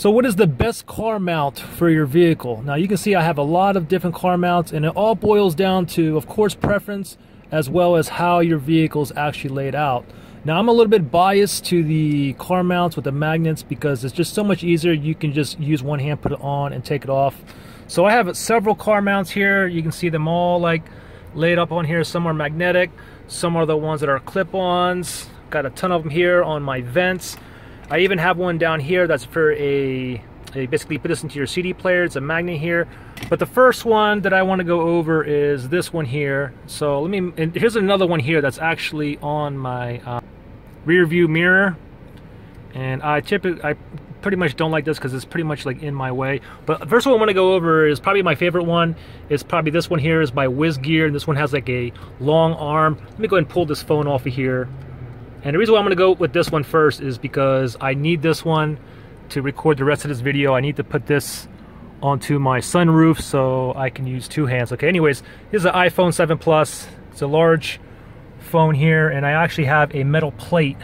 So what is the best car mount for your vehicle? Now you can see I have a lot of different car mounts, and it all boils down to, of course, preference, as well as how your vehicle's actually laid out. Now I'm a little bit biased to the car mounts with the magnets because it's just so much easier. You can just use one hand, put it on and take it off. So I have several car mounts here. You can see them all like laid up on here. Some are magnetic, some are the ones that are clip-ons. Got a ton of them here on my vents. I even have one down here that's for a basically put this into your CD player. It's a magnet here. But the first one that I want to go over is this one here. So let me, and here's another one here that's actually on my rear view mirror. And I pretty much don't like this because it's pretty much like in my way. But the first one I want to go over is probably my favorite one. It's probably this one here is by WizGear, and this one has like a long arm. Let me go ahead and pull this phone off of here. And the reason why I'm going to go with this one first is because I need this one to record the rest of this video. I need to put this onto my sunroof so I can use two hands. Okay, anyways, this is an iPhone 7 Plus. It's a large phone here, and I actually have a metal plate.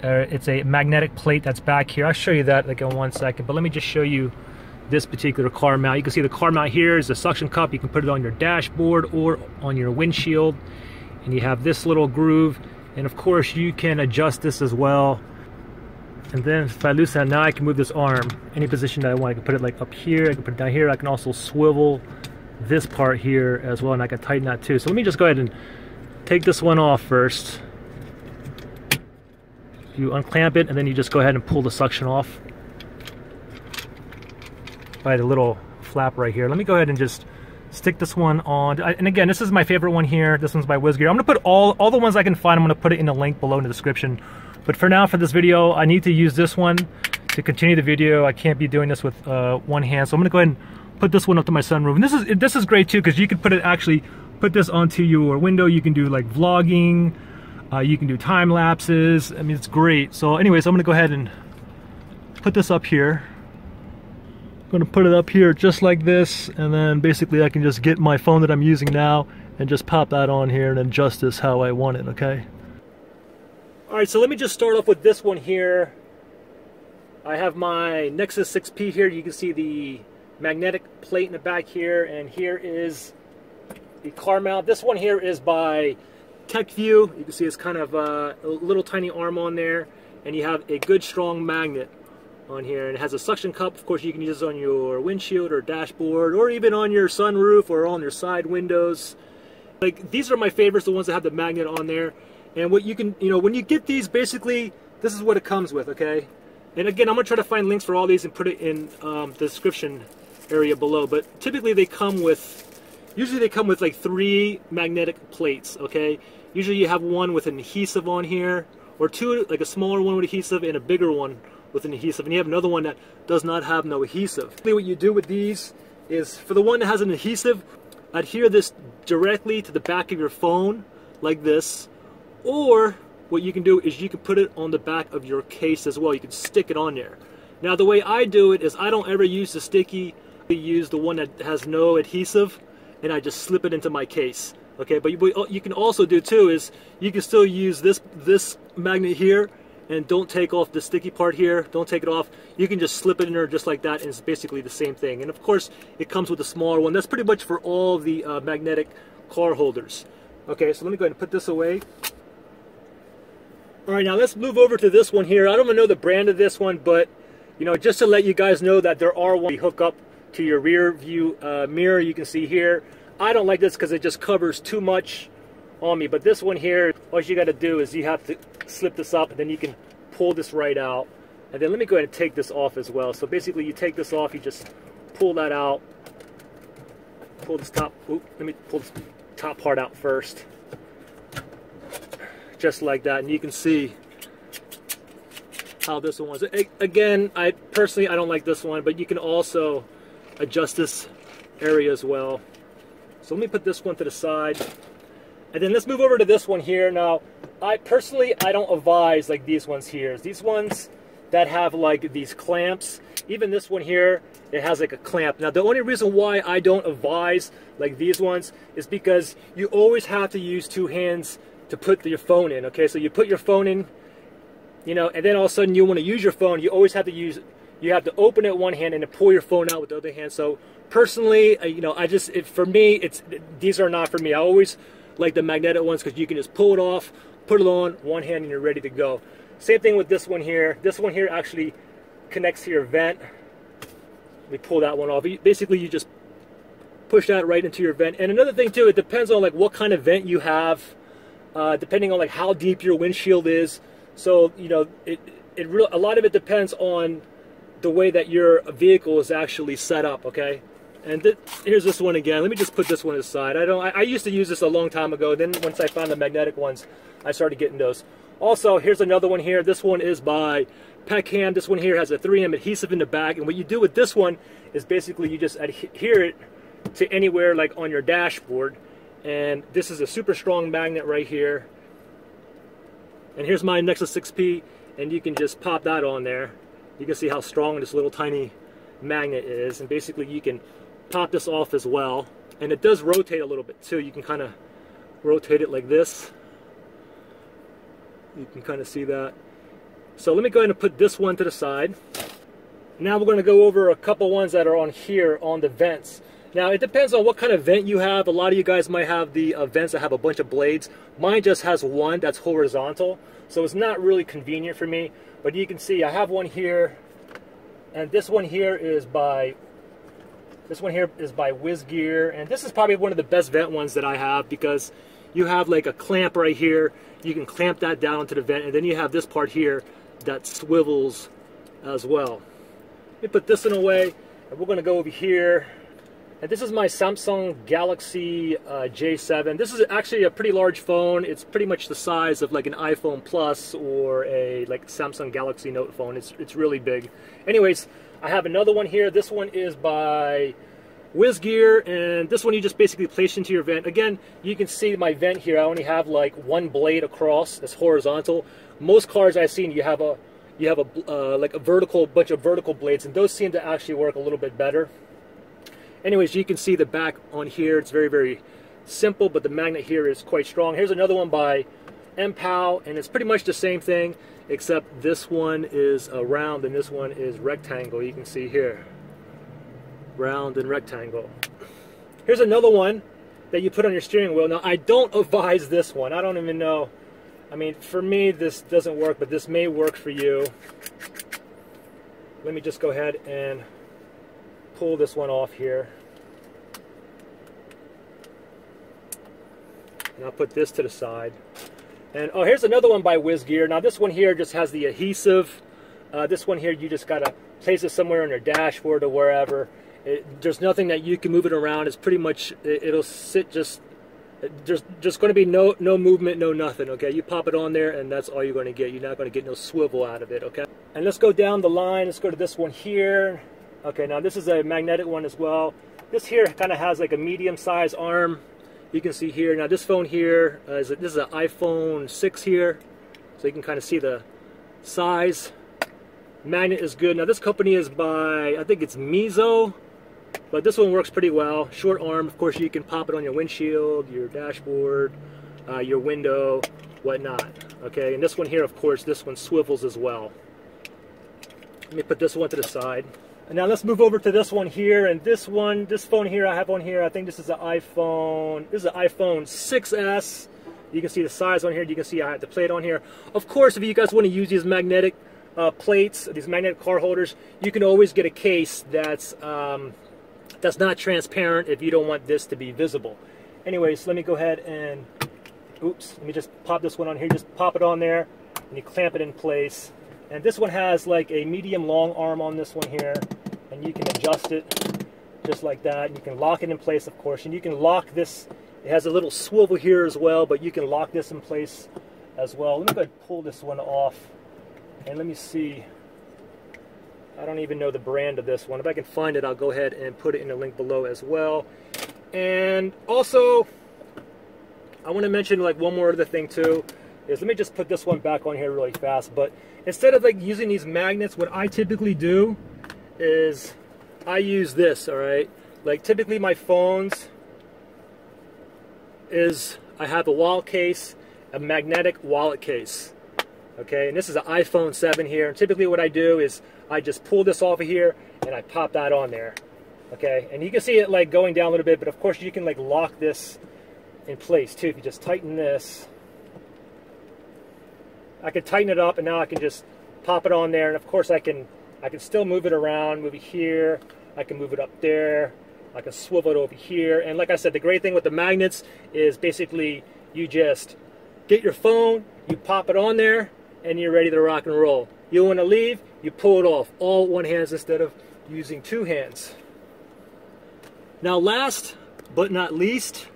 It's a magnetic plate that's back here. I'll show you that like in 1 second, but let me just show you this particular car mount. You can see the car mount here is a suction cup. You can put it on your dashboard or on your windshield, and you have this little groove. And of course you can adjust this as well. And then if I loosen it, now I can move this arm any position that I want. I can put it like up here, I can put it down here. I can also swivel this part here as well, and I can tighten that too. So let me just go ahead and take this one off first. You unclamp it, and then you just go ahead and pull the suction off by the little flap right here. Let me go ahead and just stick this one on. And again, this is my favorite one here. This one's by WizGear. I'm gonna put all the ones I can find. I'm gonna put it in the link below in the description. But for now, for this video, I need to use this one to continue the video. I can't be doing this with one hand, so I'm gonna go ahead and put this one up to my sunroof. And this is great too, because you can put this onto your window. You can do like vlogging, you can do time lapses. I mean, it's great. So anyways, I'm gonna go ahead and put this up here. I'm gonna put it up here just like this, and then basically I can just get my phone that I'm using now and just pop that on here and adjust this how I want it, okay? Alright, so let me just start off with this one here. I have my Nexus 6P here. You can see the magnetic plate in the back here, and here is the car mount. This one here is by TechView. You can see it's kind of a little tiny arm on there, and you have a good strong magnet on here, and it has a suction cup. Of course you can use this on your windshield or dashboard, or even on your sunroof or on your side windows. Like, these are my favorites, the ones that have the magnet on there. And what you can, you know, when you get these, basically this is what it comes with, okay? And again, I'm gonna try to find links for all these and put it in the description area below. But typically they come with, usually they come with like 3 magnetic plates, okay? Usually you have one with an adhesive on here, or 2, like a smaller one with adhesive and a bigger one with an adhesive, and you have another one that does not have no adhesive. What you do with these is, for the one that has an adhesive, adhere this directly to the back of your phone like this, or what you can do is you can put it on the back of your case as well. You can stick it on there. Now the way I do it is I don't ever use the sticky. I use the one that has no adhesive, and I just slip it into my case, okay? But what you can also do too is you can still use this magnet here, and don't take off the sticky part here, don't take it off. You can just slip it in there just like that, and it's basically the same thing. And of course, it comes with a smaller one. That's pretty much for all the magnetic car holders. Okay, so let me go ahead and put this away. All right, now let's move over to this one here. I don't even know the brand of this one, but you know, just to let you guys know that there are ones you hook up to your rear view mirror. You can see here. I don't like this because it just covers too much on me, but this one here, all you got to do is you have to slip this up, and then you can pull this right out. And then let me go ahead and take this off as well. So basically you take this off, you just pull that out, pull this top, let me pull this top part out first, just like that. And you can see how this one was. Again, I personally don't like this one, but you can also adjust this area as well. So let me put this one to the side. And then let's move over to this one here. Now, I personally don't advise like these ones here. These ones that have like these clamps, even this one here, it has like a clamp. Now, the only reason why I don't advise like these ones is because you always have to use two hands to put your phone in, okay? So you put your phone in, you know, and then all of a sudden you want to use your phone, you always have to use you have to open it one hand and then pull your phone out with the other hand. So personally, you know, for me, these are not for me. I always like the magnetic ones because you can just pull it off, put it on one hand, and you're ready to go. Same thing with this one here. This one here actually connects to your vent. Let me pull that one off. Basically, you just push that right into your vent. And another thing too, it depends on like what kind of vent you have, depending on like how deep your windshield is. So you know, a lot of it depends on the way that your vehicle is actually set up. Okay, and here's this one again. Let me just put this one aside. I used to use this a long time ago. Then once I found the magnetic ones, I started getting those. Also, here's another one here. This one is by Peckham. This one here has a 3M adhesive in the back. And what you do with this one is basically you just adhere it to anywhere like on your dashboard. And this is a super strong magnet right here. And here's my Nexus 6P. And you can just pop that on there. You can see how strong this little tiny magnet is. And basically you can pop this off as well. And it does rotate a little bit too. You can kind of rotate it like this. You can kind of see that. So let me go ahead and put this one to the side. Now we're going to go over a couple ones that are on here on the vents. Now it depends on what kind of vent you have. A lot of you guys might have the vents that have a bunch of blades. Mine just has one that's horizontal, so it's not really convenient for me. But you can see I have one here, and this one here is by WizGear, and this is probably one of the best vent ones that I have because you have like a clamp right here. You can clamp that down to the vent, and then you have this part here that swivels as well. Let me put this one away, and we're going to go over here. And this is my Samsung Galaxy J7. This is actually a pretty large phone. It's pretty much the size of like an iPhone Plus or a like Samsung Galaxy Note phone. It's really big. Anyways, I have another one here. This one is by WizGear, and this one you just basically place into your vent. Again, you can see my vent here. I only have like one blade across. It's horizontal. Most cars I've seen, you have a vertical bunch of vertical blades, and those seem to actually work a little bit better. Anyways, you can see the back on here. It's very, very simple, but the magnet here is quite strong. Here's another one by Mpow, and it's pretty much the same thing, except this one is round and this one is rectangle. You can see here. Round and rectangle. Here's another one that you put on your steering wheel. Now I don't advise this one. I don't even know. I mean, for me this doesn't work, but this may work for you. Let me just go ahead and pull this one off here. And I'll put this to the side. And oh, here's another one by WizGear. Now this one here just has the adhesive. This one here you just gotta place it somewhere on your dashboard or wherever. There's nothing that you can move it around. It's pretty much, it'll sit just, there's just going to be no movement, no nothing, okay? You pop it on there and that's all you're going to get. You're not going to get no swivel out of it, okay? And let's go down the line. Let's go to this one here. Okay, now this is a magnetic one as well. This here kind of has like a medium-sized arm. You can see here. Now this phone here, this is an iPhone 6 here. So you can kind of see the size. Magnet is good. Now this company is by, I think it's Mizo, but this one works pretty well. Short arm, of course you can pop it on your windshield, your dashboard, your window, whatnot. Okay, and this one here, of course, this one swivels as well. Let me put this one to the side. And now let's move over to this one here, and this phone here I have on here, I think this is an iPhone, this is an iPhone 6S. You can see the size on here, you can see I have the plate on here. Of course, if you guys want to use these magnetic plates, these magnetic car holders, you can always get a case that's not transparent if you don't want this to be visible. Anyways, let me go ahead and, oops, let me just pop this one on here, just pop it on there, and you clamp it in place. And this one has like a medium long arm on this one here, and you can adjust it just like that, and you can lock it in place, of course, and you can lock this, it has a little swivel here as well, but you can lock this in place as well. Let me go ahead and pull this one off. And let me see, I don't even know the brand of this one. If I can find it, I'll go ahead and put it in the link below as well. And also, I want to mention like one more other thing too, is let me just put this one back on here really fast. But instead of like using these magnets, what I typically do is I use this, all right? Like typically my phones is, I have a wallet case, a magnetic wallet case. Okay, and this is an iPhone 7 here, and typically what I do is I just pulled this off of here and I popped that on there. Okay, and you can see it like going down a little bit, but of course you can like lock this in place too. If you just tighten this, I could tighten it up and now I can just pop it on there, and of course I can still move it around, move it here, I can move it up there, I can swivel it over here. And like I said, the great thing with the magnets is basically you just get your phone, you pop it on there, and you're ready to rock and roll. You want to leave, you pull it off, all one hand instead of using two hands. Now last but not least,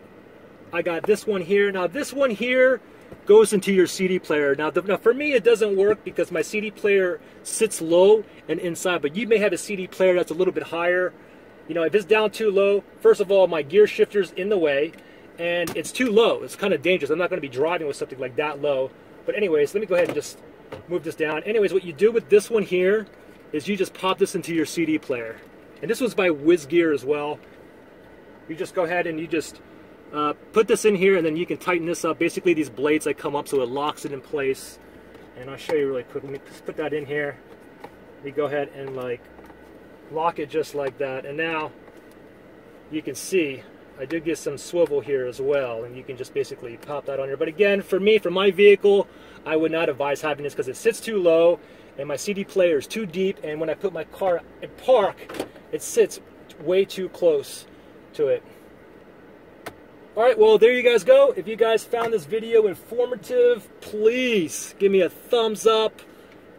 I got this one here. Now this one here goes into your CD player. Now for me it doesn't work because my CD player sits low and inside, but you may have a CD player that's a little bit higher. You know, if it's down too low, first of all, my gear shifter's in the way, and it's too low. It's kind of dangerous. I'm not going to be driving with something like that low. But anyways, let me go ahead and just move this down. Anyways, what you do with this one here is you just pop this into your CD player. And this was by WizGear as well. You just go ahead and you just put this in here, and then you can tighten this up. Basically, these blades that come up, so it locks it in place. And I'll show you really quick. Let me just put that in here. Let me go ahead and like lock it just like that, and now you can see I do get some swivel here as well, and you can just basically pop that on here. But again, for me, for my vehicle, I would not advise having this because it sits too low and my CD player is too deep, and when I put my car in park, it sits way too close to it. Alright, well there you guys go. If you guys found this video informative, please give me a thumbs up,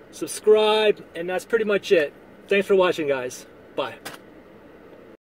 subscribe, and that's pretty much it. Thanks for watching, guys. Bye.